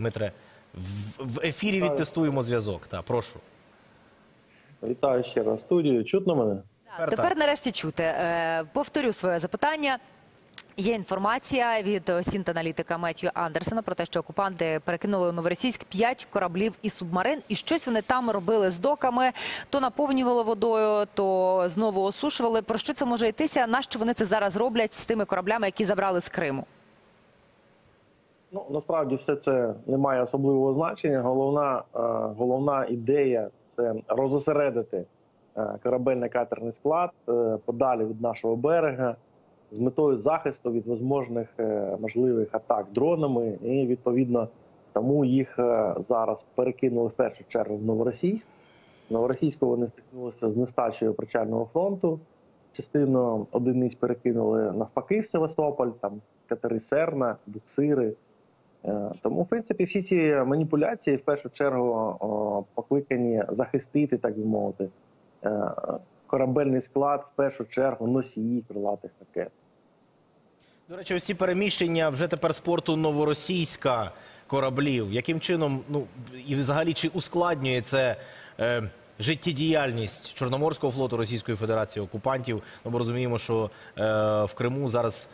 Дмитре, в ефірі відтестуємо зв'язок. Так, прошу. Вітаю ще раз студію. Чутно мене? Так, тепер нарешті чути. Повторю своє запитання. Є інформація від сінт-аналітика Метью Андерсена про те, що окупанти перекинули у Новоросійськ 5 кораблів і субмарин, і щось вони там робили з доками, то наповнювали водою, то знову осушували. Про що це може йтися? Нащо вони це зараз роблять з тими кораблями, які забрали з Криму? Ну, насправді все це не має особливого значення. Головна ідея – це розосередити корабельно-катерний склад подалі від нашого берега, з метою захисту від можливих атак дронами, і, відповідно, тому їх зараз перекинули в першу чергу в Новоросійськ. В Новоросійську вони стикнулися з нестачею причального фронту, частину одиниць перекинули навпаки в Севастополь, там катери Серна, буксири. Тому, в принципі, всі ці маніпуляції в першу чергу покликані захистити, так би мовити, корабельний склад, в першу чергу носії крилатих ракет. До речі, ось ці переміщення вже тепер з порту Новоросійська кораблів. Яким чином, ну, і взагалі, чи ускладнює це життєдіяльність Чорноморського флоту Російської Федерації, окупантів? Ну, ми розуміємо, що в Криму зараз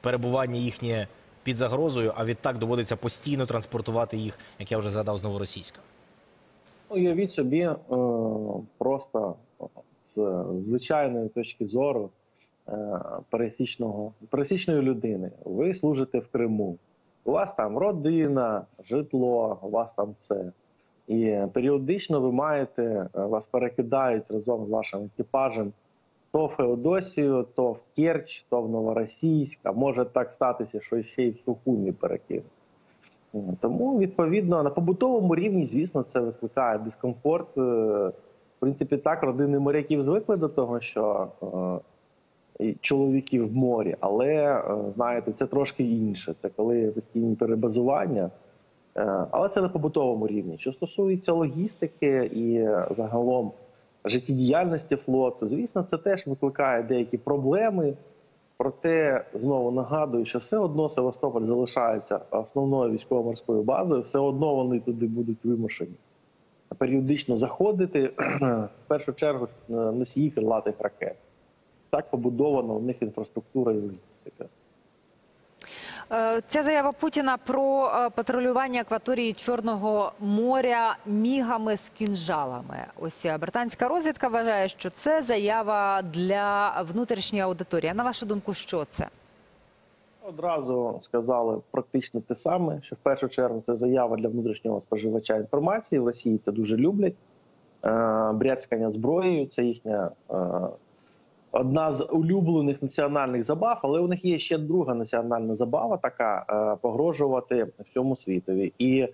перебування їхнє під загрозою, а відтак доводиться постійно транспортувати їх, як я вже згадав, з Новоросійська. Ну, уявіть собі, просто з звичайної точки зору пересічної людини. Ви служите в Криму. У вас там родина, житло, у вас там все. І періодично ви маєте, вас перекидають разом з вашим екіпажем то в Феодосію, то в Керч, то в Новоросійськ. А може так статися, що ще й в Сухумі перекинуть. Тому, відповідно, на побутовому рівні, звісно, це викликає дискомфорт. В принципі, так, родини моряків звикли до того, що чоловіки в морі, але, знаєте, це трошки інше. Це коли постійні перебазування, але це на побутовому рівні. Що стосується логістики і загалом життєдіяльності флоту, звісно, це теж викликає деякі проблеми. Проте, знову нагадую, що все одно Севастополь залишається основною військово-морською базою, все одно вони туди будуть вимушені періодично заходити, в першу чергу, носії крилатих ракет. Так побудована у них інфраструктура і логістика. Ця заява Путіна про патрулювання акваторії Чорного моря мігами з кінжалами. Ось британська розвідка вважає, що це заява для внутрішньої аудиторії. А на вашу думку, що це? Одразу сказали практично те саме, що в першу чергу це заява для внутрішнього споживача інформації. В Росії це дуже люблять. Бряцкання зброєю – це їхня одна з улюблених національних забав, але у них є ще друга національна забава така – погрожувати всьому світові. І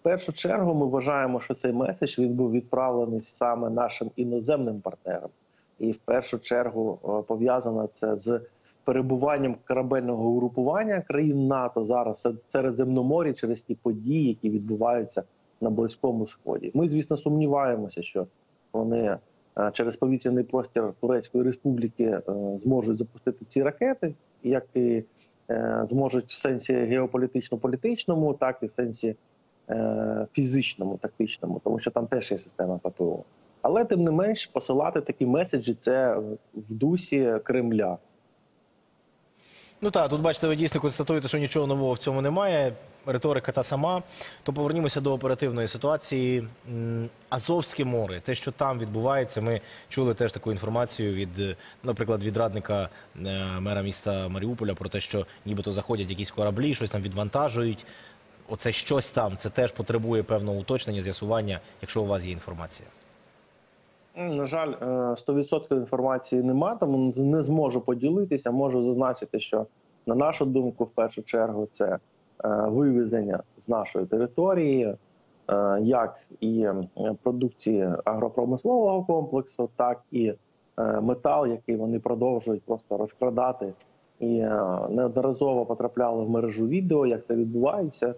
в першу чергу ми вважаємо, що цей меседж він був відправлений саме нашим іноземним партнерам. І в першу чергу пов'язано це з перебуванням корабельного угрупування країн НАТО зараз в Середземноморі через ті події, які відбуваються на Близькому Сході. Ми, звісно, сумніваємося, що вони через повітряний простір Турецької Республіки зможуть запустити ці ракети, як і зможуть в сенсі геополітично-політичному, так і в сенсі фізичному, тактичному, тому що там теж є система ППО. Але, тим не менш, посилати такі меседжі – це в дусі Кремля. Ну так, тут, бачите, ви дійсно констатуєте, що нічого нового в цьому немає, риторика та сама. То повернімося до оперативної ситуації. Азовське море, те, що там відбувається, ми чули теж таку інформацію від, наприклад, від радника мера міста Маріуполя про те, що нібито заходять якісь кораблі, щось там відвантажують. Оце щось там, це теж потребує певного уточнення, з'ясування, якщо у вас є інформація. На жаль, 100% інформації нема, тому не зможу поділитися. Можу зазначити, що, на нашу думку, в першу чергу, це вивезення з нашої території, як і продукції агропромислового комплексу, так і метал, який вони продовжують просто розкрадати. І неодноразово потрапляли в мережу відео, як це відбувається.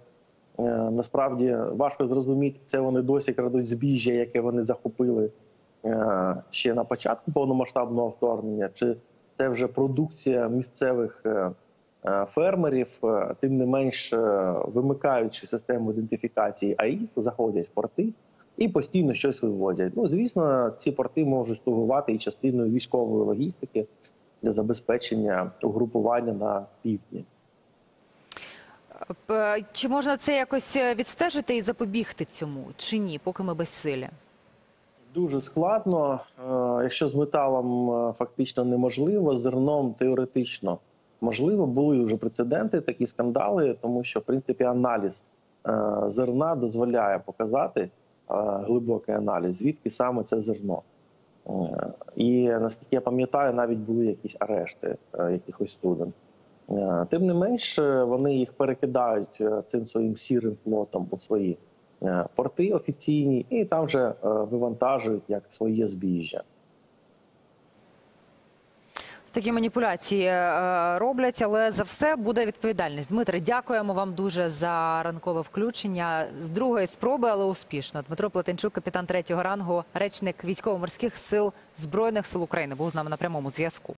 Насправді, важко зрозуміти, це вони досі крадуть збіжжя, яке вони захопили ще на початку повномасштабного вторгнення, чи це вже продукція місцевих фермерів. Тим не менш, вимикаючи систему ідентифікації АІС, заходять в порти і постійно щось вивозять. Ну, звісно, ці порти можуть слугувати і частиною військової логістики для забезпечення угрупування на півдні. Чи можна це якось відстежити і запобігти цьому, чи ні, поки ми безсилі? Дуже складно. Якщо з металом фактично неможливо, з зерном теоретично можливо. Були вже прецеденти, такі скандали, тому що, в принципі, аналіз зерна дозволяє показати, глибокий аналіз, звідки саме це зерно. І, наскільки я пам'ятаю, навіть були якісь арешти якихось суден. Тим не менш, вони їх перекидають цим своїм сірим флотом у свої порти офіційні і там вже вивантажують як своє збіжжя. Такі маніпуляції роблять, але за все буде відповідальність. Дмитре, дякуємо вам дуже за ранкове включення. З другої спроби, але успішно. Дмитро Плетенчук, капітан 3-го рангу, речник Військово-морських сил Збройних сил України, був з нами на прямому зв'язку.